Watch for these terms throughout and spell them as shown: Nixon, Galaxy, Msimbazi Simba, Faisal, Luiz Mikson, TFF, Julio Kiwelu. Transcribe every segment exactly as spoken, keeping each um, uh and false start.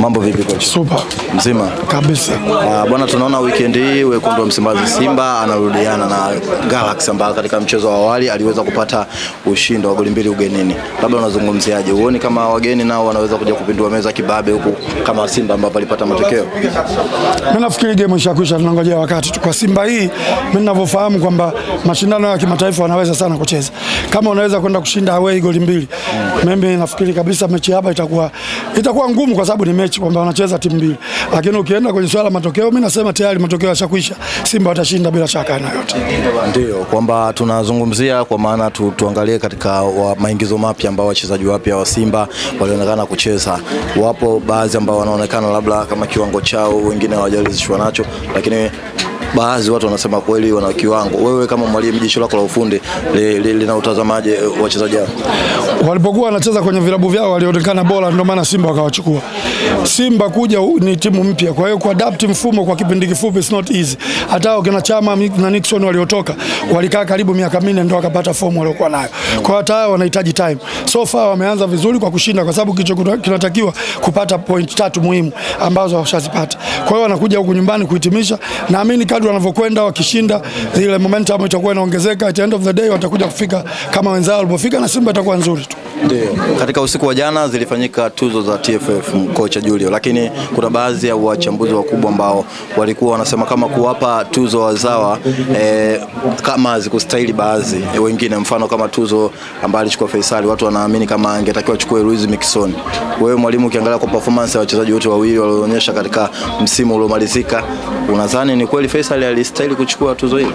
Mambo vipi coach? Super. Mzima? Kabisa. Uh, bwana tunaona weekend hii wekundu wa Msimbazi Simba anarudiana na Galaxy ambayo katika mchezo wa awali aliweza kupata ushindi wa goli mbili ugenini. Labda unazungumziaje? Uone kama wageni nao wanaweza kuja kupindua meza kibabe huko kama Simba ambao walipata matokeo. Mimi nafikiri game ishakwisha, tunangojea wakati. Kwa Simba hii mimi ninavyofahamu kwamba mashindano ya kimataifa wanaweza sana kucheza. Kama unaweza kwenda kushinda away goli mbili, mimi mm. nafikiri kabisa mechi hapa itakuwa itakuwa ngumu kwa sababu ni mechi kwamba wanacheza timu mbili. Lakini ukienda kwenye swala matokeo, mimi nasema tayari matokeo yashakwisha. Simba watashinda bila shaka aina yote. Ndio kwamba tunazungumzia kwa maana tu, tuangalie katika wa, maingizo mapya ambao wachezaji wapya wa Simba walionekana kucheza. Wapo baadhi ambao wanaonekana labda kama kiwango chao wengine hawajaridhishwa nacho, lakini baadhi watu wanasema kweli wana kiwango. Wewe kama mwalimu, jicho lako la ufundi linautazamaje li, li, wachezaji wao? Walipokuwa wanacheza kwenye vilabu vyao walionekana bora, ndio maana Simba wakawachukua. Simba kuja ni timu mpya, kwa hiyo kuadapt mfumo kwa kipindi kifupi is not easy. Hata wakina Chama na Nixon waliotoka walikaa karibu miaka minne ndio wakapata fomu waliokuwa nayo. Kwa hiyo hata wanahitaji time. So far wameanza vizuri kwa kushinda, kwa sababu kicho kinatakiwa kupata point tatu muhimu ambazo washazipata. Kwa hiyo wanakuja huku nyumbani kuhitimisha. Naamini kadri wanavyokwenda wakishinda ile momentum itakuwa inaongezeka. At the end of the day watakuja kufika kama wenzao walipofika, na Simba itakuwa nzuri tu. Ndio. Katika usiku wa jana zilifanyika tuzo za T F F kocha Julio, lakini kuna baadhi ya wachambuzi wakubwa ambao walikuwa wanasema kama kuwapa tuzo wazawa e, kama hazikustahili baadhi e, wengine mfano kama tuzo ambayo alichukua Faisal, watu wanaamini kama angetakiwa achukue Luiz Mikson. Wewe mwalimu, ukiangalia kwa performance ya wachezaji wote wawili walioonyesha katika msimu uliomalizika, unadhani ni kweli Faisal alistahili kuchukua tuzo hili?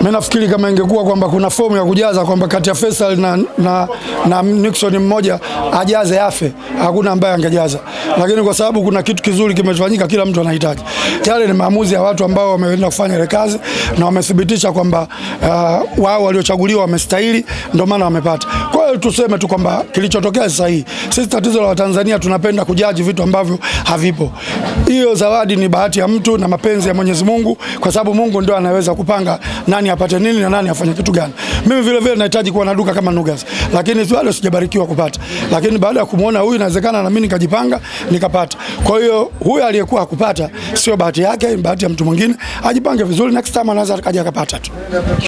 Mimi nafikiri kama ingekuwa kwamba kuna fomu ya kujaza kwamba kati ya Faisal na na, na Nixon mmoja ajaze afe, hakuna ambaye angejaza. Lakini kwa sababu kuna kitu kizuri kimefanyika, kila mtu anahitaji. Yale ni maamuzi ya watu ambao wameenda kufanya ile kazi na wamethibitisha kwamba uh, wao waliochaguliwa wamestahili, ndio maana wamepata. Kwa hiyo tuseme tu kwamba kilichotokea sasa hii, sisi tatizo la Watanzania tunapenda kujaji vitu ambavyo havipo. Hiyo zawadi ni bahati ya mtu na mapenzi ya Mwenyezi Mungu, kwa sababu Mungu ndio anaweza kupanga nani apate nini na nani afanye kitu gani. Mimi vile vile nahitaji kuwa na duka kama Nugas, lakini bado sijabarikiwa kupata. Lakini baada ya kumuona huyu inawezekana na mimi nikajipanga nikapata. Kwa hiyo huyu aliyekuwa akupata sio bahati yake, bahati ya mtu mwingine. Ajipange vizuri, next time anaweza akaja akapata tu.